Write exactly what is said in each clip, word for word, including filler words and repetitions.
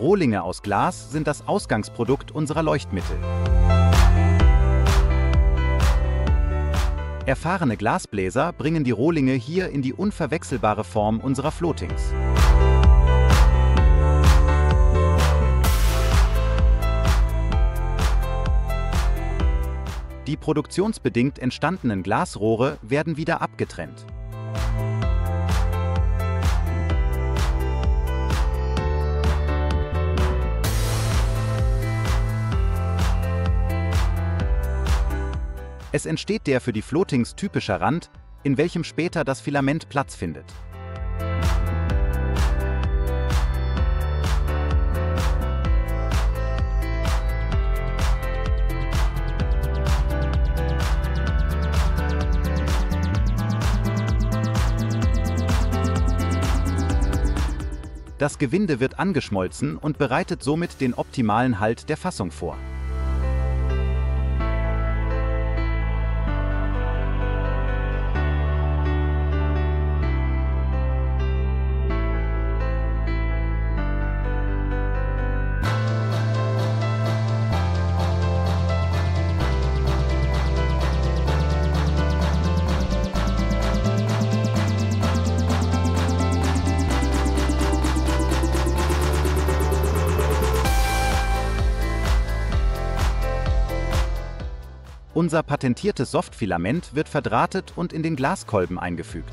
Rohlinge aus Glas sind das Ausgangsprodukt unserer Leuchtmittel. Erfahrene Glasbläser bringen die Rohlinge hier in die unverwechselbare Form unserer Floatings. Die produktionsbedingt entstandenen Glasrohre werden wieder abgetrennt. Es entsteht der für die Floatings typische Rand, in welchem später das Filament Platz findet. Das Gewinde wird angeschmolzen und bereitet somit den optimalen Halt der Fassung vor. Unser patentiertes Softfilament wird verdrahtet und in den Glaskolben eingefügt.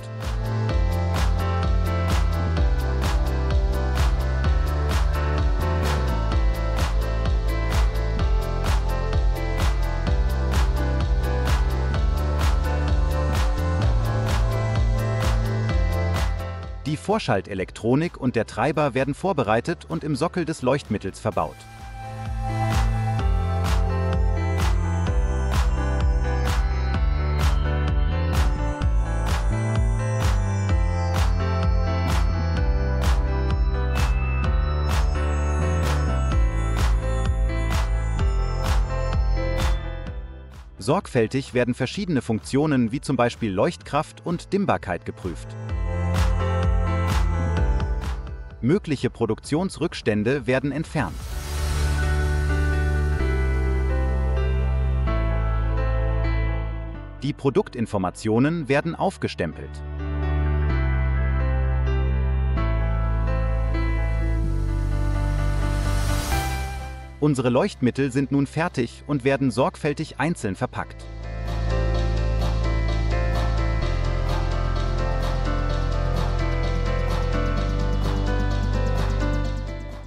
Die Vorschaltelektronik und der Treiber werden vorbereitet und im Sockel des Leuchtmittels verbaut. Sorgfältig werden verschiedene Funktionen wie zum Beispiel Leuchtkraft und Dimmbarkeit geprüft. Mögliche Produktionsrückstände werden entfernt. Die Produktinformationen werden aufgestempelt. Unsere Leuchtmittel sind nun fertig und werden sorgfältig einzeln verpackt.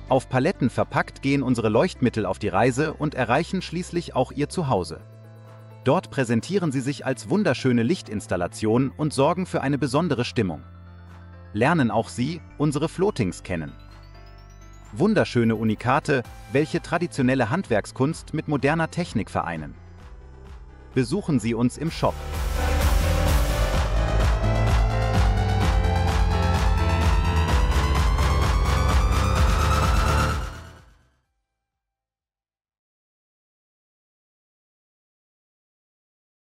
Auf Paletten verpackt gehen unsere Leuchtmittel auf die Reise und erreichen schließlich auch ihr Zuhause. Dort präsentieren sie sich als wunderschöne Lichtinstallationen und sorgen für eine besondere Stimmung. Lernen auch Sie unsere Floatings kennen. Wunderschöne Unikate, welche traditionelle Handwerkskunst mit moderner Technik vereinen. Besuchen Sie uns im Shop.